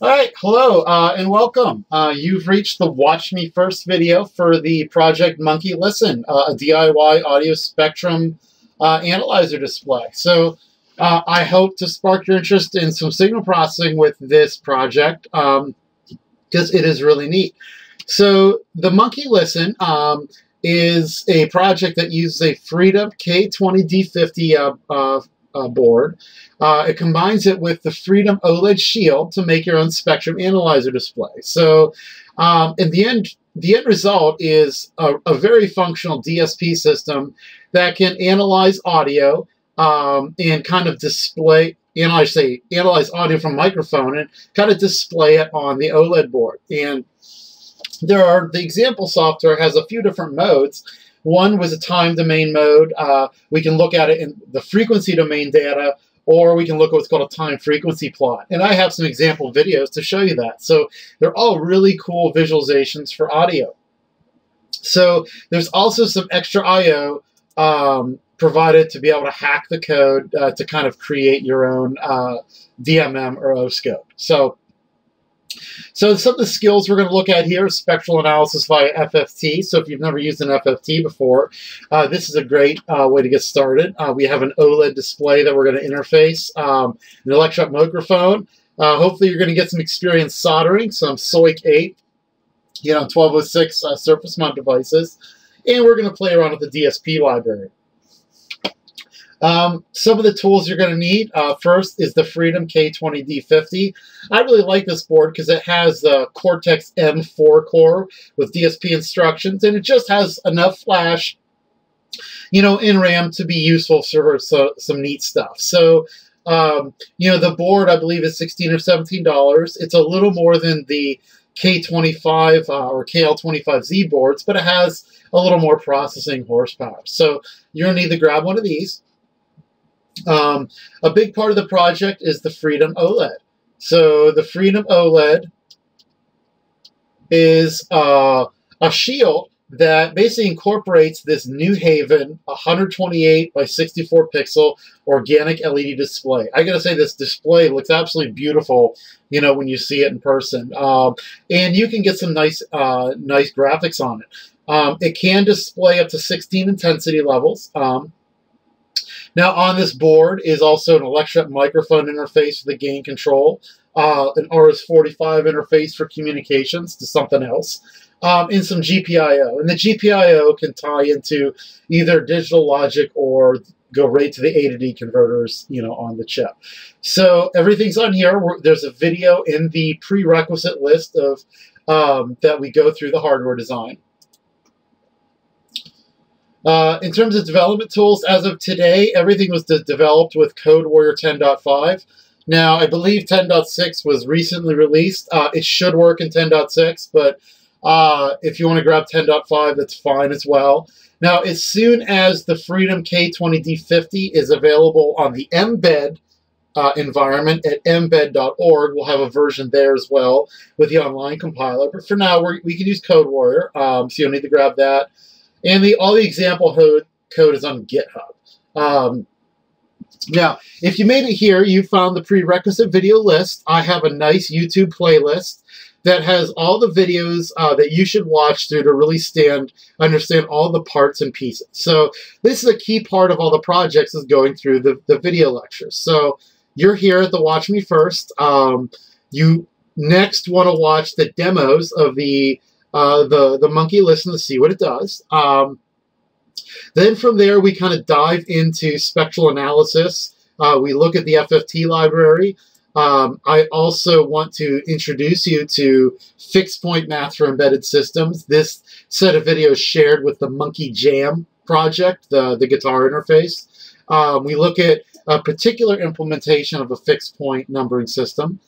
All right, hello and welcome. You've reached the Watch Me First video for the project Monkey Listen, a DIY audio spectrum analyzer display. So I hope to spark your interest in some signal processing with this project because it is really neat. So the Monkey Listen is a project that uses a Freedom K20D50 board. It combines it with the Freedom OLED Shield to make your own spectrum analyzer display. So in the end result is a very functional DSP system that can analyze audio and kind of display, analyze audio from a microphone and kind of display it on the OLED board. And there are, the example software has a few different modes. One was a time domain mode. We can look at it in the frequency domain data, or we can look at what's called a time frequency plot. And I have some example videos to show you that. So they're all really cool visualizations for audio. So there's also some extra I/O provided to be able to hack the code to kind of create your own DMM or O-scope. So some of the skills we're going to look at here is spectral analysis via FFT. So if you've never used an FFT before, this is a great way to get started. We have an OLED display that we're going to interface, an electronic microphone. Hopefully you're going to get some experience soldering, some SOIC 8, 1206 surface mount devices. And we're going to play around with the DSP library. Some of the tools you're going to need, first is the Freedom K20D50. I really like this board because it has the Cortex-M4 core with DSP instructions, and it just has enough flash, in RAM to be useful for some neat stuff. So, the board, I believe, is $16 or $17. It's a little more than the K25 or KL25Z boards, but it has a little more processing horsepower. So you're going to need to grab one of these. A big part of the project is the Freedom OLED. So the Freedom OLED is a shield that basically incorporates this New Haven 128 by 64 pixel organic LED display. I gotta say, this display looks absolutely beautiful, when you see it in person. And you can get some nice graphics on it. It can display up to 16 intensity levels. Now on this board is also an electronic microphone interface with a gain control, an RS-45 interface for communications to something else, and some GPIO. And the GPIO can tie into either digital logic or go right to the A to D converters, on the chip. So everything's on here. There's a video in the prerequisite list of that we go through the hardware design. In terms of development tools, as of today, everything was developed with Code Warrior 10.5. Now, I believe 10.6 was recently released. It should work in 10.6, but if you want to grab 10.5, that's fine as well. Now, as soon as the Freedom K20D50 is available on the mbed environment at mbed.org, we'll have a version there as well with the online compiler. But for now, we can use Code Warrior, so you'll need to grab that. And all the example code is on GitHub. Now, if you made it here, you found the prerequisite video list. I have a nice YouTube playlist that has all the videos that you should watch through to really understand all the parts and pieces. So this is a key part of all the projects, is going through the video lectures. So you're here at the Watch Me First. You next want to watch the demos of the Monkey Listen to see what it does. Then from there, we kind of dive into spectral analysis. We look at the FFT library. I also want to introduce you to fixed point math for embedded systems. This set of videos shared with the Monkey Jam project, the guitar interface. We look at a particular implementation of a fixed point numbering system.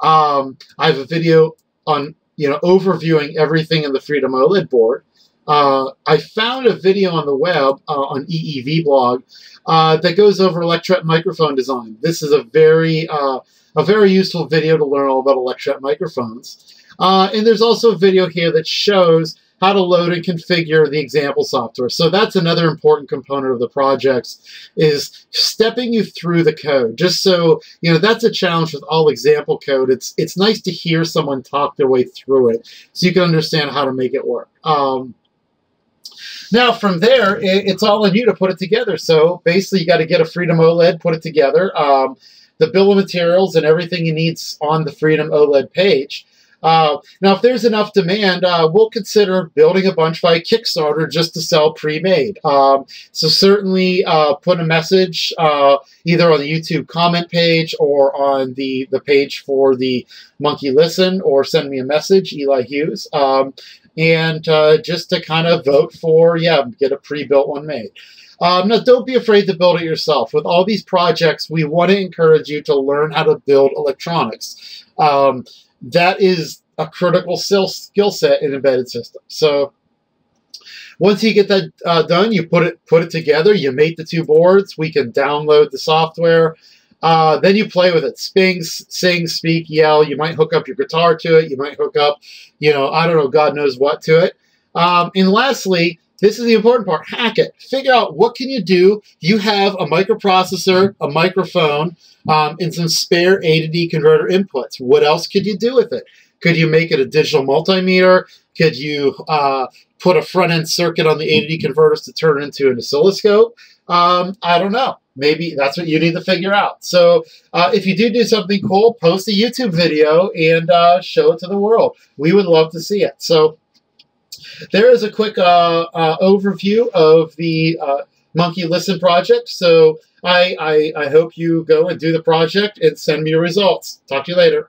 I have a video on overviewing everything in the Freedom OLED board. I found a video on the web on EEVblog that goes over electronic microphone design. This is a very useful video to learn all about electronic microphones. And there's also a video here that shows how to load and configure the example software. So that's another important component of the projects, is stepping you through the code. Just so, you know, that's a challenge with all example code. It's nice to hear someone talk their way through it so you can understand how to make it work. Now from there, it's all on you to put it together. So basically you got to get a Freedom OLED, put it together. The bill of materials and everything you need's on the Freedom OLED page. Now, if there's enough demand, we'll consider building a bunch via Kickstarter just to sell pre-made. So certainly put a message either on the YouTube comment page or on the page for the Monkey Listen, or send me a message, Eli Hughes, and just to kind of vote for, yeah, get a pre-built one made. Now, don't be afraid to build it yourself. With all these projects, we want to encourage you to learn how to build electronics. That is a critical skill set in embedded systems. So once you get that done, you put it together, you mate the two boards, we can download the software, then you play with it. Sing, speak, yell. You might hook up your guitar to it. You might hook up, you know, I don't know, God knows what to it. And lastly, this is the important part, hack it. Figure out what can you do. You have a microprocessor, a microphone, and some spare A to D converter inputs. What else could you do with it? Could you make it a digital multimeter? Could you put a front-end circuit on the A to D converters to turn it into an oscilloscope? I don't know. Maybe that's what you need to figure out. So if you do something cool, post a YouTube video and show it to the world. We would love to see it. So there is a quick overview of the Monkey Listen project. So I hope you go and do the project and send me your results. Talk to you later.